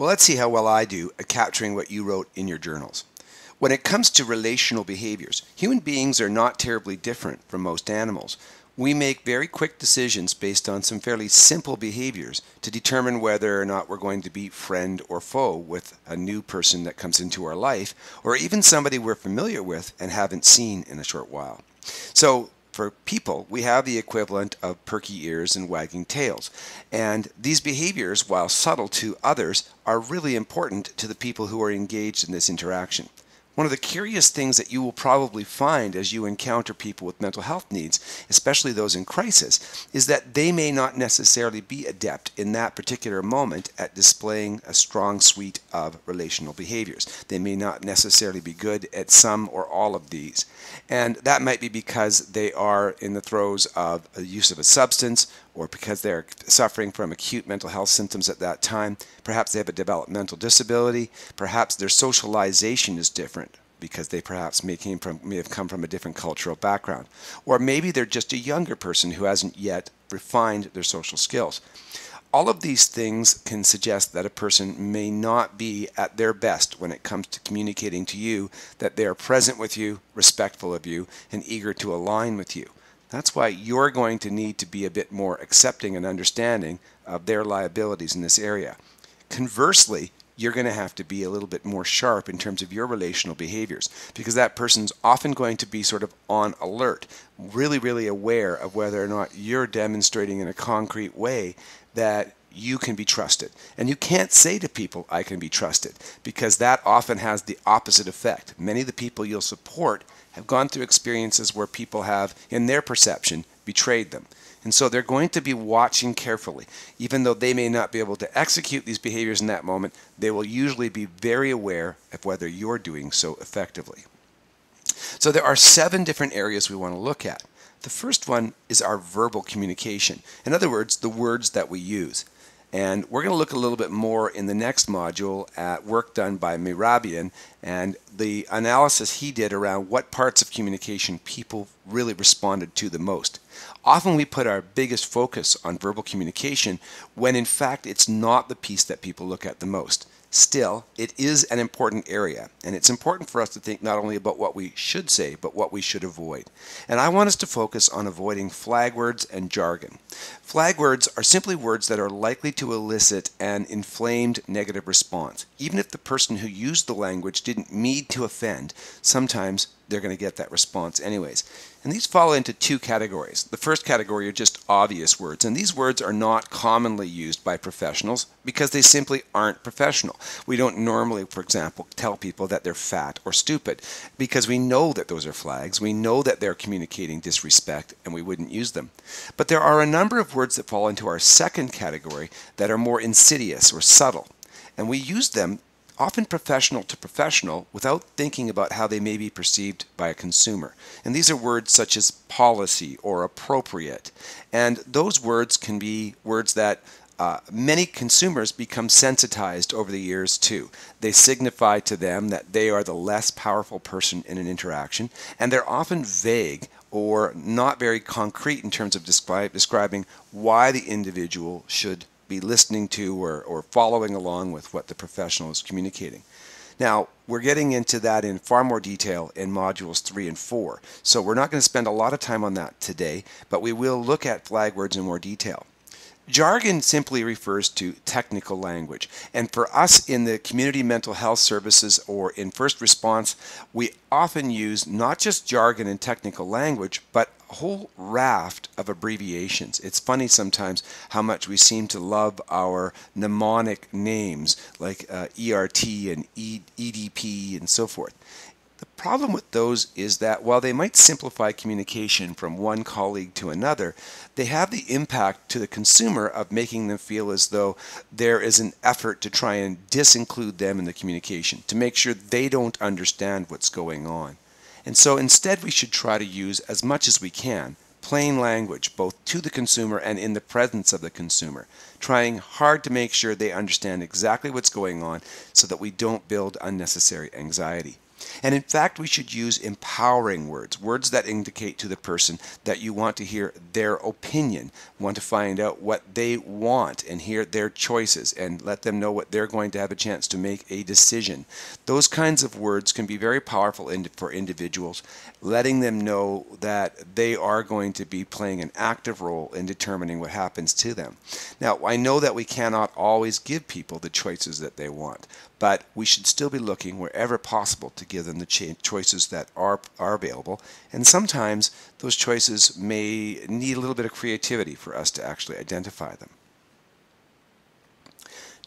Well, let's see how well I do at capturing what you wrote in your journals. When it comes to relational behaviors, human beings are not terribly different from most animals. We make very quick decisions based on some fairly simple behaviors to determine whether or not we're going to be friend or foe with a new person that comes into our life, or even somebody we're familiar with and haven't seen in a short while. So for people, we have the equivalent of perky ears and wagging tails. And these behaviors, while subtle to others, are really important to the people who are engaged in this interaction. One of the curious things that you will probably find as you encounter people with mental health needs, especially those in crisis, is that they may not necessarily be adept in that particular moment at displaying a strong suite of relational behaviors. They may not necessarily be good at some or all of these. And that might be because they are in the throes of the use of a substance, or because they're suffering from acute mental health symptoms at that time. Perhaps they have a developmental disability. Perhaps their socialization is different because they perhaps may have come from a different cultural background. Or maybe they're just a younger person who hasn't yet refined their social skills. All of these things can suggest that a person may not be at their best when it comes to communicating to you that they are present with you, respectful of you, and eager to align with you. That's why you're going to need to be a bit more accepting and understanding of their liabilities in this area. Conversely, you're going to have to be a little bit more sharp in terms of your relational behaviors, because that person's often going to be sort of on alert, really aware of whether or not you're demonstrating in a concrete way that you can be trusted. And you can't say to people, "I can be trusted," because that often has the opposite effect. Many of the people you'll support have gone through experiences where people have, in their perception, betrayed them. And so they're going to be watching carefully. Even though they may not be able to execute these behaviors in that moment, they will usually be very aware of whether you're doing so effectively. So there are 7 different areas we want to look at. The first one is our verbal communication. In other words, the words that we use. And we're going to look a little bit more in the next module at work done by Mehrabian and the analysis he did around what parts of communication people really responded to the most. Often we put our biggest focus on verbal communication when in fact it's not the piece that people look at the most. Still, it is an important area, and it's important for us to think not only about what we should say, but what we should avoid. And I want us to focus on avoiding flag words and jargon. Flag words are simply words that are likely to elicit an inflamed negative response. Even if the person who used the language didn't mean to offend, sometimes they're going to get that response anyways. And these fall into 2 categories. The first category are just obvious words, and these words are not commonly used by professionals because they simply aren't professional. We don't normally, for example, tell people that they're fat or stupid because we know that those are flags. We know that they're communicating disrespect and we wouldn't use them. But there are a number of words that fall into our second category that are more insidious or subtle, and we use them often professional to professional without thinking about how they may be perceived by a consumer. And these are words such as policy or appropriate. And those words can be words that many consumers become sensitized over the years to. They signify to them that they are the less powerful person in an interaction, and they're often vague or not very concrete in terms of describing why the individual should be listening to or following along with what the professional is communicating. Now, we're getting into that in far more detail in modules 3 and 4, so we're not going to spend a lot of time on that today, but we will look at flag words in more detail. Jargon simply refers to technical language, and for us in the community mental health services or in first response, we often use not just jargon and technical language, but a whole raft of abbreviations. It's funny sometimes how much we seem to love our mnemonic names like ERT and EDP and so forth. The problem with those is that while they might simplify communication from one colleague to another, they have the impact to the consumer of making them feel as though there is an effort to try and disinclude them in the communication, to make sure they don't understand what's going on. And so instead we should try to use, as much as we can, plain language, both to the consumer and in the presence of the consumer, trying hard to make sure they understand exactly what's going on so that we don't build unnecessary anxiety. And in fact, we should use empowering words, words that indicate to the person that you want to hear their opinion, want to find out what they want and hear their choices and let them know what they're going to have a chance to make a decision. Those kinds of words can be very powerful for individuals, letting them know that they are going to be playing an active role in determining what happens to them. Now, I know that we cannot always give people the choices that they want, but we should still be looking wherever possible to give them the choices that are available. And sometimes those choices may need a little bit of creativity for us to actually identify them.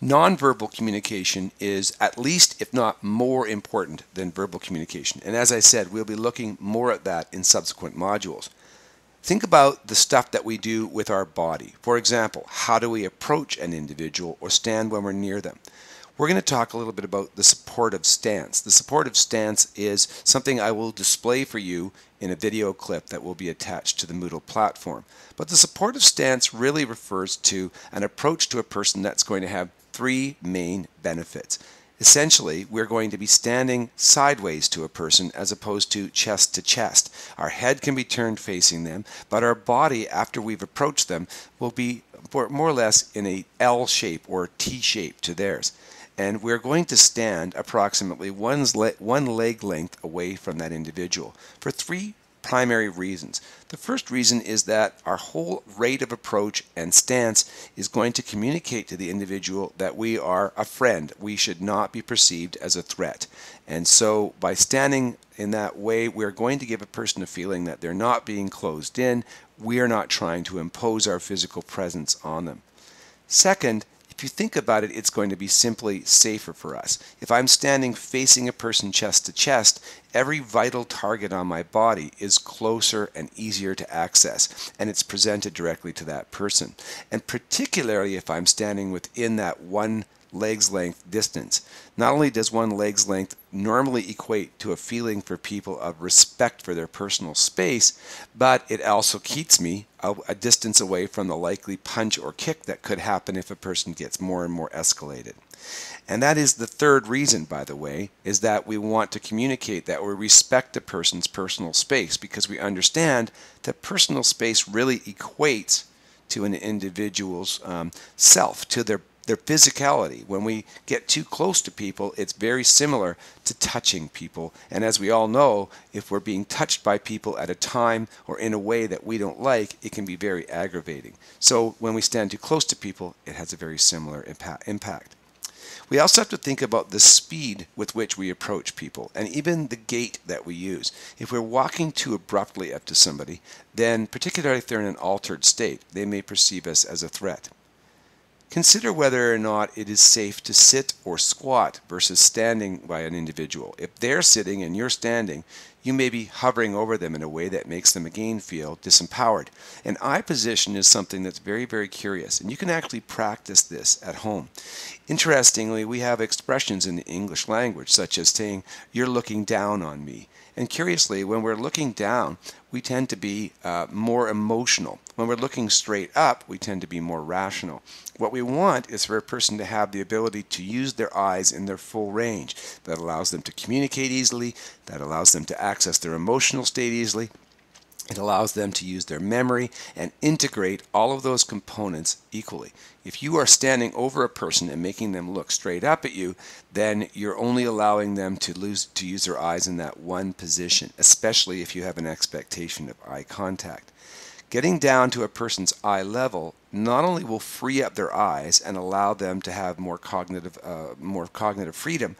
Nonverbal communication is at least, if not more important than verbal communication. And as I said, we'll be looking more at that in subsequent modules. Think about the stuff that we do with our body. For example, how do we approach an individual or stand when we're near them? We're going to talk a little bit about the supportive stance. The supportive stance is something I will display for you in a video clip that will be attached to the Moodle platform. But the supportive stance really refers to an approach to a person that's going to have three main benefits. Essentially, we're going to be standing sideways to a person as opposed to chest to chest. Our head can be turned facing them, but our body, after we've approached them, will be more or less in a L shape or T shape to theirs. And we're going to stand approximately one leg length away from that individual for three primary reasons. The first reason is that our whole rate of approach and stance is going to communicate to the individual that we are a friend. We should not be perceived as a threat. And so by standing in that way, we're going to give a person a feeling that they're not being closed in. We are not trying to impose our physical presence on them. Second, if you think about it, it's going to be simply safer for us. If I'm standing facing a person chest to chest, every vital target on my body is closer and easier to access, and it's presented directly to that person. And particularly if I'm standing within that one leg's length distance. Not only does one leg's length normally equate to a feeling for people of respect for their personal space, but it also keeps me a distance away from the likely punch or kick that could happen if a person gets more and more escalated. And that is the third reason, by the way, is that we want to communicate that we respect a person's personal space, because we understand that personal space really equates to an individual's self, to their physicality. When we get too close to people, it's very similar to touching people. And as we all know, if we're being touched by people at a time or in a way that we don't like, it can be very aggravating. So when we stand too close to people, it has a very similar impact. We also have to think about the speed with which we approach people and even the gait that we use. If we're walking too abruptly up to somebody, then particularly if they're in an altered state, they may perceive us as a threat. Consider whether or not it is safe to sit or squat versus standing by an individual. If they're sitting and you're standing, you may be hovering over them in a way that makes them again feel disempowered. An eye position is something that's very, very curious, and you can actually practice this at home. Interestingly, we have expressions in the English language such as saying, "You're looking down on me." And curiously, when we're looking down, we tend to be more emotional. When we're looking straight up, we tend to be more rational. What we want is for a person to have the ability to use their eyes in their full range. That allows them to communicate easily, that allows them to access their emotional state easily, it allows them to use their memory and integrate all of those components equally. If you are standing over a person and making them look straight up at you, then you're only allowing them to use their eyes in that one position, especially if you have an expectation of eye contact. Getting down to a person's eye level not only will free up their eyes and allow them to have more cognitive freedom,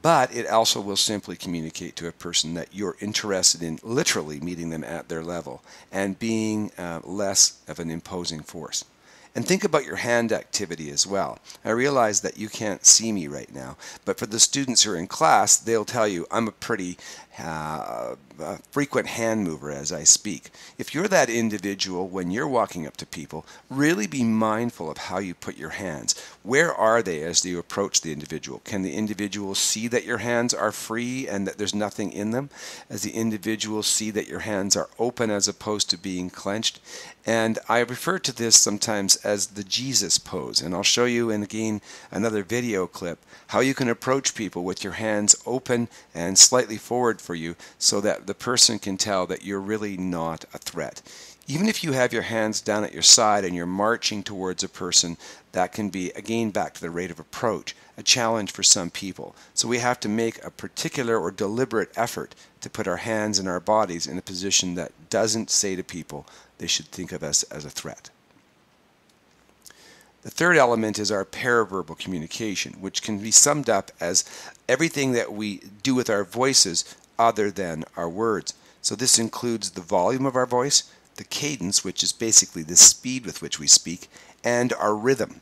but it also will simply communicate to a person that you're interested in literally meeting them at their level and being less of an imposing force. And think about your hand activity as well. I realize that you can't see me right now, but for the students who are in class, they'll tell you I'm a pretty a frequent hand mover as I speak. If you're that individual, when you're walking up to people, really be mindful of how you put your hands. Where are they as you approach the individual? Can the individual see that your hands are free and that there's nothing in them? Does the individual see that your hands are open as opposed to being clenched? And I refer to this sometimes as the Jesus pose, and I'll show you in again another video clip how you can approach people with your hands open and slightly forward for you, so that the person can tell that you're really not a threat. Even if you have your hands down at your side and you're marching towards a person, that can be, again back to the rate of approach, a challenge for some people. So we have to make a particular or deliberate effort to put our hands and our bodies in a position that doesn't say to people they should think of us as a threat. The third element is our paraverbal communication, which can be summed up as everything that we do with our voices other than our words. So this includes the volume of our voice, the cadence, which is basically the speed with which we speak, and our rhythm.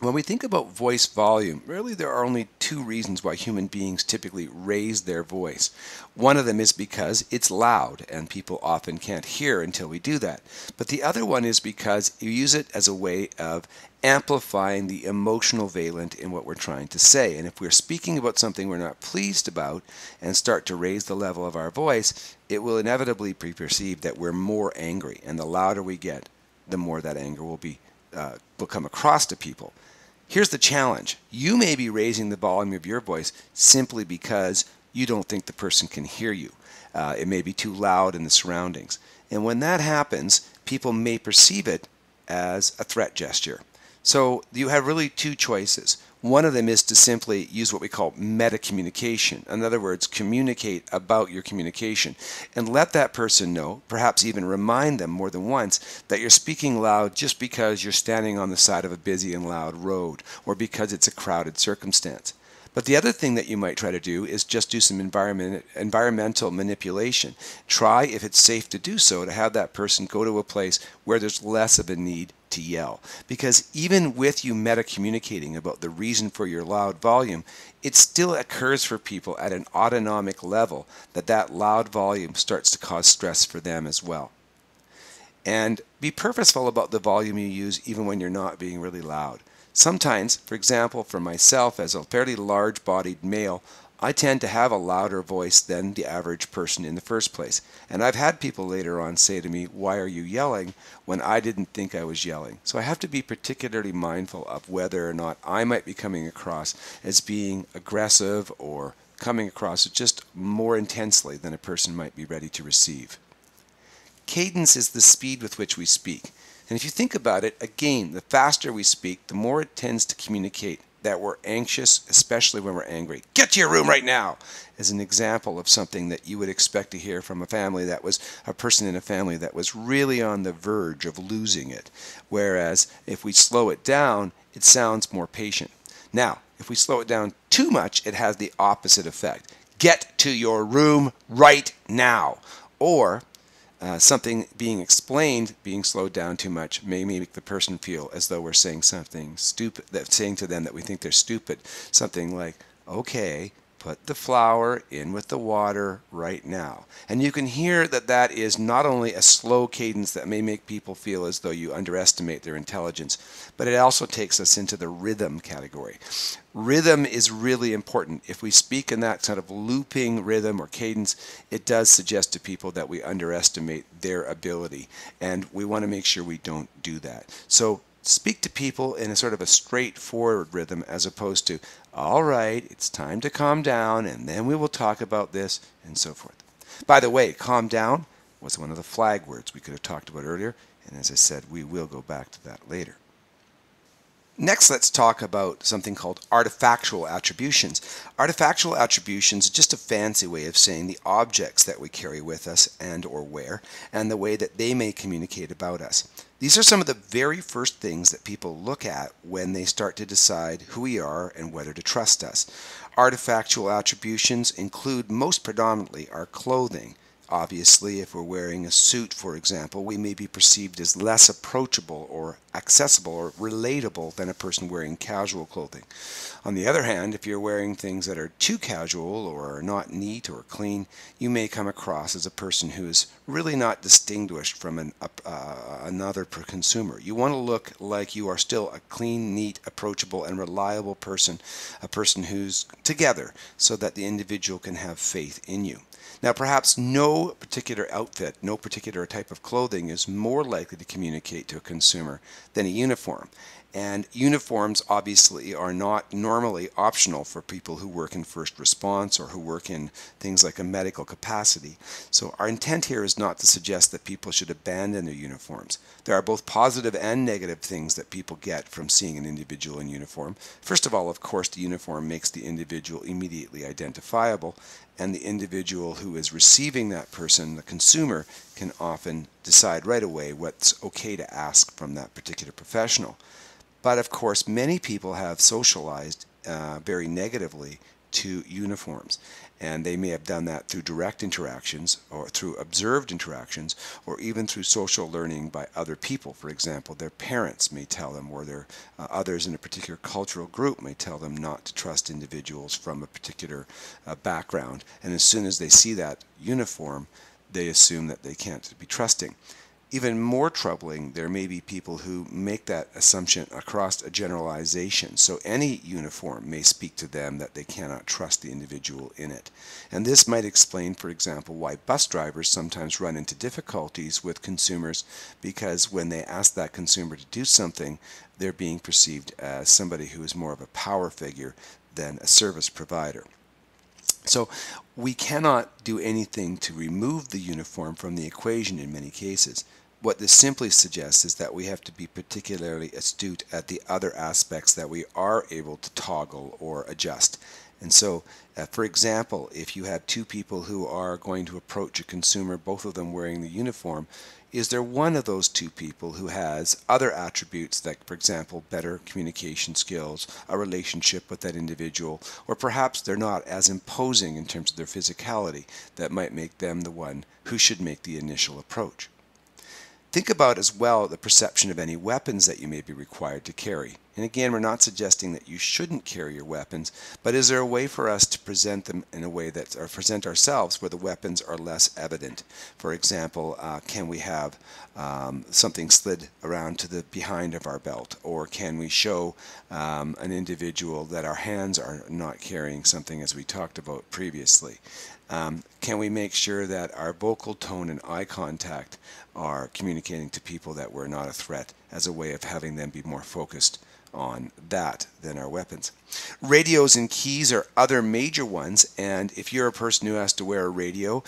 When we think about voice volume, really there are only two reasons why human beings typically raise their voice. One of them is because it's loud and people often can't hear until we do that. But the other one is because you use it as a way of amplifying the emotional valence in what we're trying to say. And if we're speaking about something we're not pleased about and start to raise the level of our voice, it will inevitably be perceived that we're more angry. And the louder we get, the more that anger will come across to people. Here's the challenge. You may be raising the volume of your voice simply because you don't think the person can hear you. It may be too loud in the surroundings. And when that happens, people may perceive it as a threat gesture. So you have really two choices. One of them is to simply use what we call metacommunication. In other words, communicate about your communication and let that person know, perhaps even remind them more than once, that you're speaking loud just because you're standing on the side of a busy and loud road or because it's a crowded circumstance. But the other thing that you might try to do is just do some environmental manipulation. Try, if it's safe to do so, to have that person go to a place where there's less of a need to yell. Because even with you meta-communicating about the reason for your loud volume, it still occurs for people at an autonomic level that loud volume starts to cause stress for them as well. And be purposeful about the volume you use even when you're not being really loud. Sometimes, for example, for myself as a fairly large-bodied male, I tend to have a louder voice than the average person in the first place. And I've had people later on say to me, "Why are you yelling?" when I didn't think I was yelling. So I have to be particularly mindful of whether or not I might be coming across as being aggressive or coming across just more intensely than a person might be ready to receive. Cadence is the speed with which we speak. And if you think about it, again, the faster we speak, the more it tends to communicate that we're anxious, especially when we're angry. "Get to your room right now," as an example of something that you would expect to hear from a person in a family that was really on the verge of losing it. Whereas if we slow it down, it sounds more patient. Now, if we slow it down too much, it has the opposite effect. "Get to your room right now." Or something being explained, being slowed down too much, may make the person feel as though we're saying something stupid, saying to them that we think they're stupid. Something like, "Okay, put the flour in with the water right now." And you can hear that is not only a slow cadence that may make people feel as though you underestimate their intelligence, but it also takes us into the rhythm category. Rhythm is really important. If we speak in that sort of looping rhythm or cadence, it does suggest to people that we underestimate their ability, and we want to make sure we don't do that. So speak to people in a sort of a straightforward rhythm as opposed to, "All right, it's time to calm down, and then we will talk about this," and so forth. By the way, calm down was one of the flag words we could have talked about earlier, and as I said, we will go back to that later. Next, let's talk about something called artifactual attributions. Artifactual attributions are just a fancy way of saying the objects that we carry with us and or wear, and the way that they may communicate about us. These are some of the very first things that people look at when they start to decide who we are and whether to trust us. Artifactual attributions include most predominantly our clothing, Obviously, if we're wearing a suit, for example, we may be perceived as less approachable or accessible or relatable than a person wearing casual clothing. On the other hand, if you're wearing things that are too casual or are not neat or clean, you may come across as a person who is really not distinguished from another consumer. You want to look like you are still a clean, neat, approachable, and reliable person, a person who's together, so that the individual can have faith in you. Now, perhaps no particular outfit, no particular type of clothing is more likely to communicate to a consumer than a uniform. And uniforms obviously are not normally optional for people who work in first response or who work in things like a medical capacity. So our intent here is not to suggest that people should abandon their uniforms. There are both positive and negative things that people get from seeing an individual in uniform. First of all, of course, the uniform makes the individual immediately identifiable, and the individual who is receiving that person, the consumer, can often decide right away what's okay to ask from that particular professional. But of course, many people have socialized very negatively to uniforms, and they may have done that through direct interactions or through observed interactions or even through social learning by other people. For example, their parents may tell them, or their others in a particular cultural group may tell them not to trust individuals from a particular background, and as soon as they see that uniform, they assume that they can't be trusting. Even more troubling, there may be people who make that assumption across a generalization. So any uniform may speak to them that they cannot trust the individual in it. And this might explain, for example, why bus drivers sometimes run into difficulties with consumers, because when they ask that consumer to do something, they're being perceived as somebody who is more of a power figure than a service provider. So we cannot do anything to remove the uniform from the equation in many cases. What this simply suggests is that we have to be particularly astute at the other aspects that we are able to toggle or adjust. And so, for example, if you have two people who are going to approach a consumer, both of them wearing the uniform, is there one of those two people who has other attributes, like, for example, better communication skills, a relationship with that individual, or perhaps they're not as imposing in terms of their physicality, that might make them the one who should make the initial approach? Think about as well the perception of any weapons that you may be required to carry. And again, we're not suggesting that you shouldn't carry your weapons, but is there a way for us to present them in a way that, or present ourselves where the weapons are less evident? For example, can we have something slid around to the behind of our belt? Or can we show an individual that our hands are not carrying something, as we talked about previously? Can we make sure that our vocal tone and eye contact are communicating to people that we're not a threat, as a way of having them be more focused on that than our weapons? Radios and keys are other major ones, and if you're a person who has to wear a radio,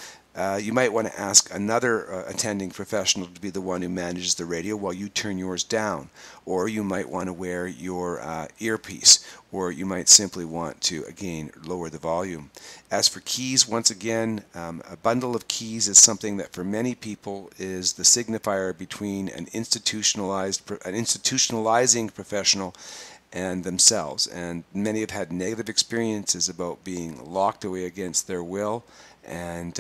you might want to ask another attending professional to be the one who manages the radio while you turn yours down. Or you might want to wear your earpiece, or you might simply want to, again, lower the volume. As for keys, once again, a bundle of keys is something that for many people is the signifier between an institutionalizing professional and themselves. And many have had negative experiences about being locked away against their will, and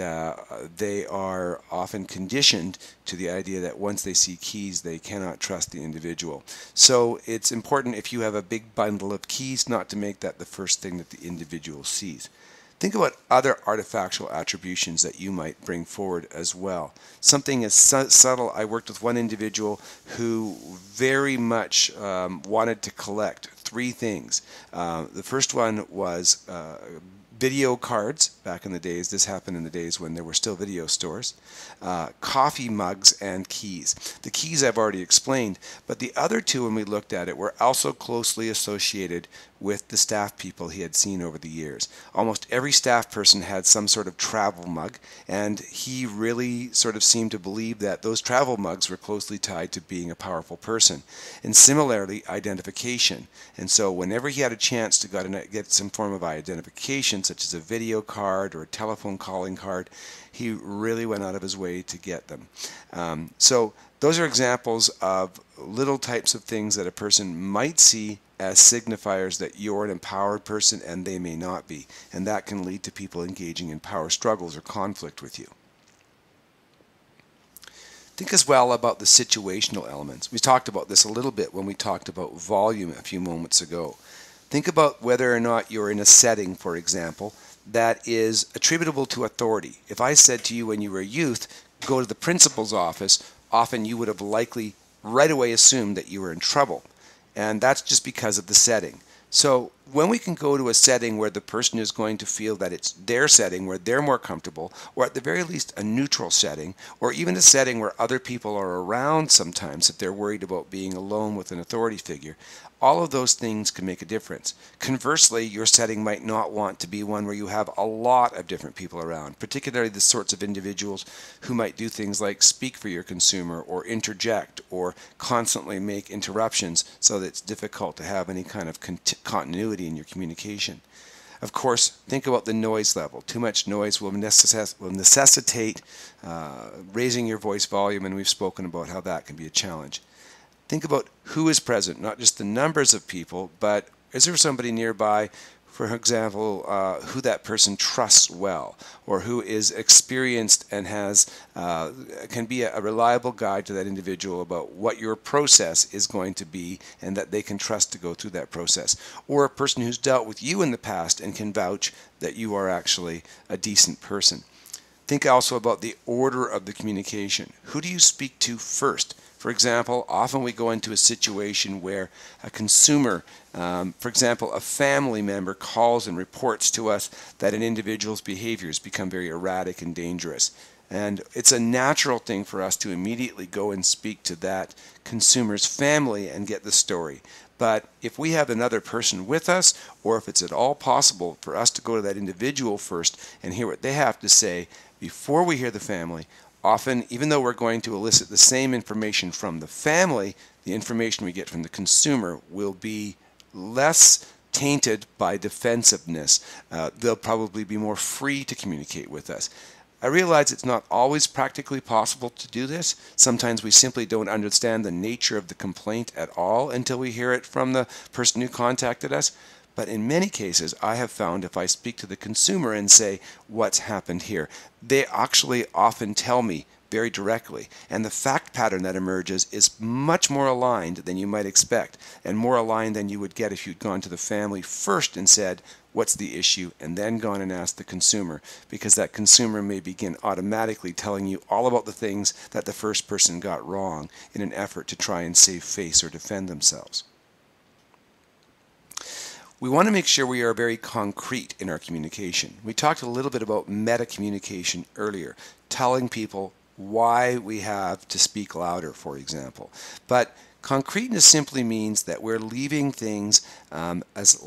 they are often conditioned to the idea that once they see keys, they cannot trust the individual. So it's important, if you have a big bundle of keys, not to make that the first thing that the individual sees. Think about other artifactual attributions that you might bring forward as well. Something as subtle, I worked with one individual who very much wanted to collect three things. The first one was video cards. Back in the days, this happened in the days when there were still video stores, coffee mugs, and keys. The keys I've already explained, but the other two, when we looked at it, were also closely associated with the staff people he had seen over the years. Almost every staff person had some sort of travel mug, and he really sort of seemed to believe that those travel mugs were closely tied to being a powerful person. And similarly, identification. And so whenever he had a chance to get some form of identification, such as a video card or a telephone calling card, he really went out of his way to get them. So those are examples of little types of things that a person might see as signifiers that you're an empowered person and they may not be, and that can lead to people engaging in power struggles or conflict with you. Think as well about the situational elements. We talked about this a little bit when we talked about volume a few moments ago. Think about whether or not you're in a setting, for example, that is attributable to authority. If I said to you when you were a youth, go to the principal's office, often you would have likely right away assumed that you were in trouble. And that's just because of the setting. So when we can go to a setting where the person is going to feel that it's their setting, where they're more comfortable, or at the very least a neutral setting, or even a setting where other people are around sometimes if they're worried about being alone with an authority figure, all of those things can make a difference. Conversely, your setting might not want to be one where you have a lot of different people around, particularly the sorts of individuals who might do things like speak for your consumer or interject or constantly make interruptions so that it's difficult to have any kind of continuity in your communication. Of course, think about the noise level. Too much noise will necessitate raising your voice volume, and we've spoken about how that can be a challenge. Think about who is present, not just the numbers of people, but is there somebody nearby, for example, who that person trusts well, or who is experienced and has can be a reliable guide to that individual about what your process is going to be and that they can trust to go through that process, or a person who's dealt with you in the past and can vouch that you are actually a decent person. Think also about the order of the communication. Who do you speak to first? For example, often we go into a situation where a consumer, for example, a family member calls and reports to us that an individual's behavior has become very erratic and dangerous. And it's a natural thing for us to immediately go and speak to that consumer's family and get the story. But if we have another person with us, or if it's at all possible for us to go to that individual first and hear what they have to say before we hear the family, often, even though we're going to elicit the same information from the family, the information we get from the consumer will be less tainted by defensiveness. They'll probably be more free to communicate with us. I realize it's not always practically possible to do this. Sometimes we simply don't understand the nature of the complaint at all until we hear it from the person who contacted us. But in many cases, I have found if I speak to the consumer and say, what's happened here, they actually often tell me very directly. And the fact pattern that emerges is much more aligned than you might expect, and more aligned than you would get if you'd gone to the family first and said, what's the issue, and then gone and asked the consumer, because that consumer may begin automatically telling you all about the things that the first person got wrong in an effort to try and save face or defend themselves. We want to make sure we are very concrete in our communication. We talked a little bit about meta-communication earlier, telling people why we have to speak louder, for example. But concreteness simply means that we're leaving things as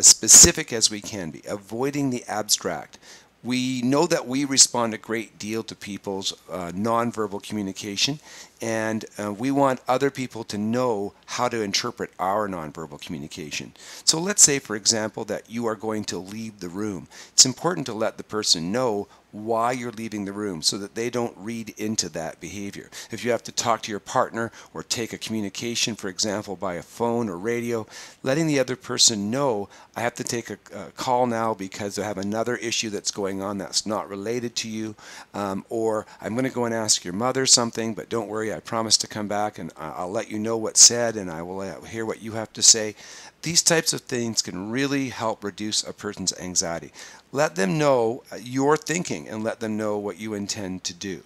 specific as we can be, avoiding the abstract. We know that we respond a great deal to people's nonverbal communication, and we want other people to know how to interpret our nonverbal communication. So let's say, for example, that you are going to leave the room. It's important to let the person know why you're leaving the room so that they don't read into that behavior. If you have to talk to your partner or take a communication, for example, by a phone or radio, letting the other person know, I have to take a call now because I have another issue that's going on that's not related to you, or I'm going to go and ask your mother something, but don't worry, I promise to come back and I'll let you know what's said and I will hear what you have to say. These types of things can really help reduce a person's anxiety. Let them know your thinking and let them know what you intend to do.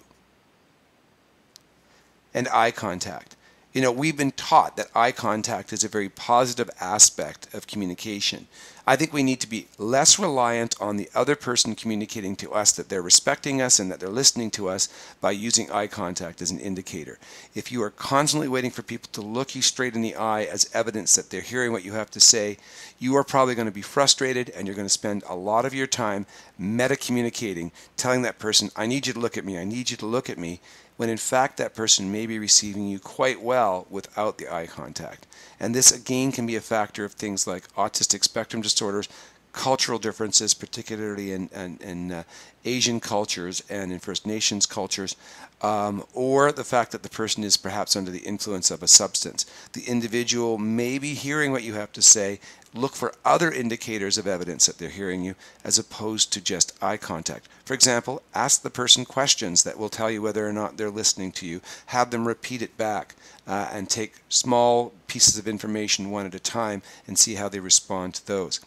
And eye contact. You know, we've been taught that eye contact is a very positive aspect of communication. I think we need to be less reliant on the other person communicating to us that they're respecting us and that they're listening to us by using eye contact as an indicator. If you are constantly waiting for people to look you straight in the eye as evidence that they're hearing what you have to say, you are probably going to be frustrated and you're going to spend a lot of your time meta-communicating, telling that person, I need you to look at me, I need you to look at me, when in fact that person may be receiving you quite well without the eye contact. And this again can be a factor of things like autistic spectrum disorders, cultural differences, particularly in Asian cultures and in First Nations cultures, or the fact that the person is perhaps under the influence of a substance. The individual may be hearing what you have to say. Look for other indicators of evidence that they're hearing you, as opposed to just eye contact. For example, ask the person questions that will tell you whether or not they're listening to you. Have them repeat it back, and take small pieces of information one at a time and see how they respond to those.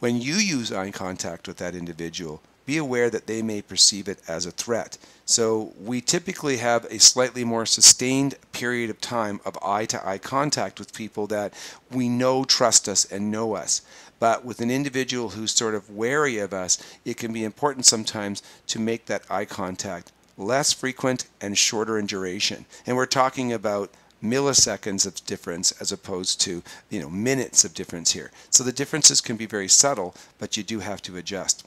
When you use eye contact with that individual, be aware that they may perceive it as a threat. So we typically have a slightly more sustained period of time of eye-to-eye contact with people that we know trust us and know us. But with an individual who's sort of wary of us, it can be important sometimes to make that eye contact less frequent and shorter in duration. And we're talking about milliseconds of difference as opposed to, you know, minutes of difference here. So the differences can be very subtle, but you do have to adjust.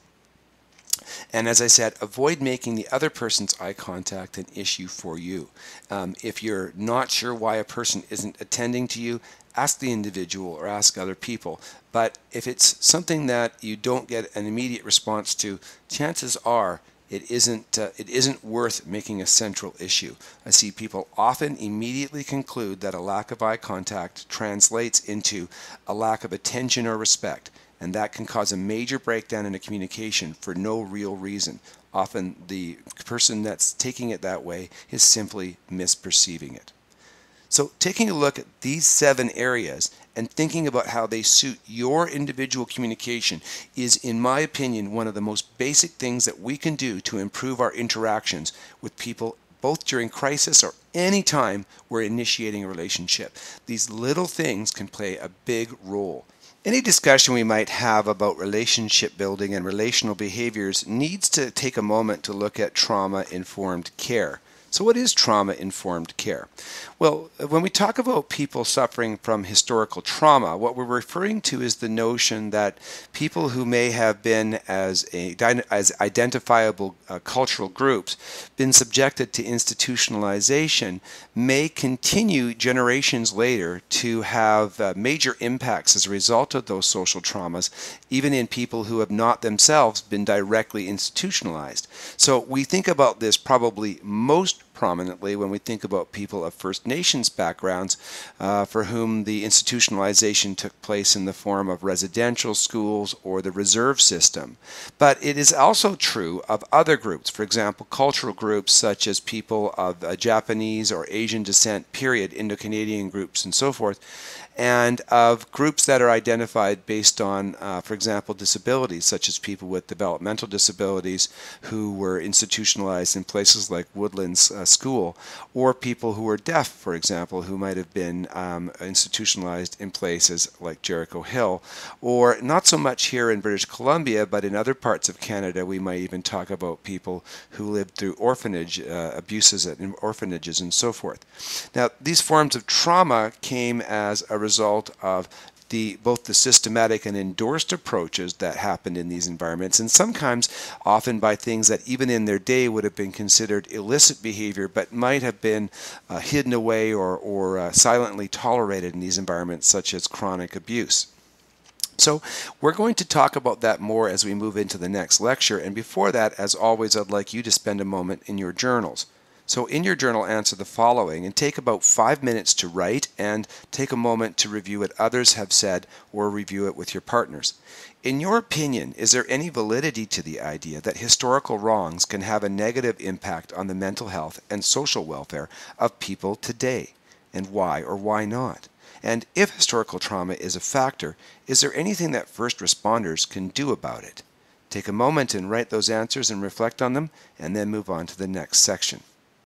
And as I said, avoid making the other person's eye contact an issue for you. If you're not sure why a person isn't attending to you, ask the individual or ask other people. But if it's something that you don't get an immediate response to, chances are it isn't worth making a central issue. I see people often immediately conclude that a lack of eye contact translates into a lack of attention or respect. And that can cause a major breakdown in a communication for no real reason. Often the person that's taking it that way is simply misperceiving it. So taking a look at these 7 areas and thinking about how they suit your individual communication is, in my opinion, one of the most basic things that we can do to improve our interactions with people, both during crisis or any time we're initiating a relationship. These little things can play a big role. Any discussion we might have about relationship building and relational behaviors needs to take a moment to look at trauma-informed care. So what is trauma-informed care? Well, when we talk about people suffering from historical trauma, what we're referring to is the notion that people who may have been as identifiable cultural groups been subjected to institutionalization may continue generations later to have major impacts as a result of those social traumas, even in people who have not themselves been directly institutionalized. So we think about this probably most prominently when we think about people of First Nations backgrounds for whom the institutionalization took place in the form of residential schools or the reserve system. But it is also true of other groups, for example, cultural groups such as people of Japanese or Asian descent, period, Indo-Canadian groups and so forth, and of groups that are identified based on, for example, disabilities, such as people with developmental disabilities who were institutionalized in places like Woodlands School, or people who were deaf, for example, who might have been institutionalized in places like Jericho Hill, or not so much here in British Columbia, but in other parts of Canada, we might even talk about people who lived through orphanage abuses at orphanages and so forth. Now, these forms of trauma came as a result of both the systematic and endorsed approaches that happened in these environments, and sometimes often by things that even in their day would have been considered illicit behavior but might have been hidden away or silently tolerated in these environments, such as chronic abuse. So we're going to talk about that more as we move into the next lecture, and before that, as always, I'd like you to spend a moment in your journals. So in your journal, answer the following, and take about 5 minutes to write, and take a moment to review what others have said or review it with your partners. In your opinion, is there any validity to the idea that historical wrongs can have a negative impact on the mental health and social welfare of people today? And why or why not? And if historical trauma is a factor, is there anything that first responders can do about it? Take a moment and write those answers and reflect on them, and then move on to the next section.